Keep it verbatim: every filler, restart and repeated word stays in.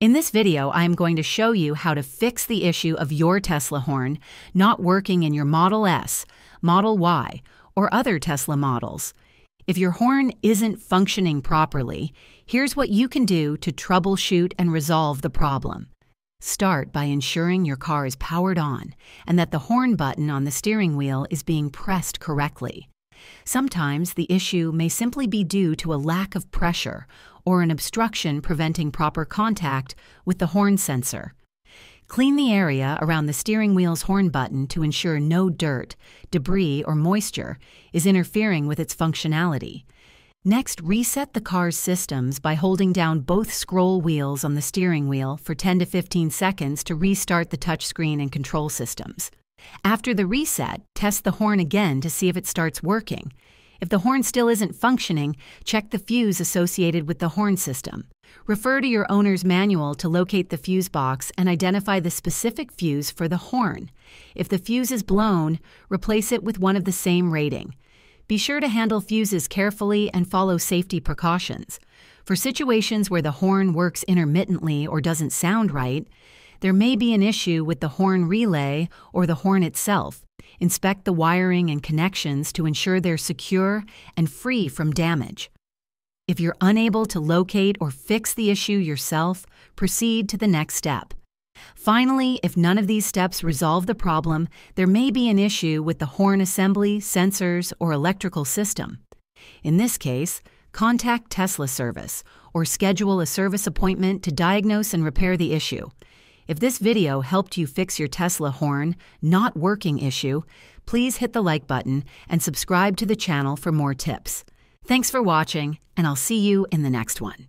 In this video, I am going to show you how to fix the issue of your Tesla horn not working in your Model S, Model Y, or other Tesla models. If your horn isn't functioning properly, here's what you can do to troubleshoot and resolve the problem. Start by ensuring your car is powered on and that the horn button on the steering wheel is being pressed correctly. Sometimes the issue may simply be due to a lack of pressure or an obstruction preventing proper contact with the horn sensor. Clean the area around the steering wheel's horn button to ensure no dirt, debris, or moisture is interfering with its functionality. Next, reset the car's systems by holding down both scroll wheels on the steering wheel for ten to fifteen seconds to restart the touchscreen and control systems. After the reset, test the horn again to see if it starts working. If the horn still isn't functioning, check the fuse associated with the horn system. Refer to your owner's manual to locate the fuse box and identify the specific fuse for the horn. If the fuse is blown, replace it with one of the same rating. Be sure to handle fuses carefully and follow safety precautions. For situations where the horn works intermittently or doesn't sound right, there may be an issue with the horn relay or the horn itself. Inspect the wiring and connections to ensure they're secure and free from damage. If you're unable to locate or fix the issue yourself, proceed to the next step. Finally, if none of these steps resolve the problem, there may be an issue with the horn assembly, sensors, or electrical system. In this case, contact Tesla service or schedule a service appointment to diagnose and repair the issue. If this video helped you fix your Tesla horn not working issue, please hit the like button and subscribe to the channel for more tips. Thanks for watching, and I'll see you in the next one.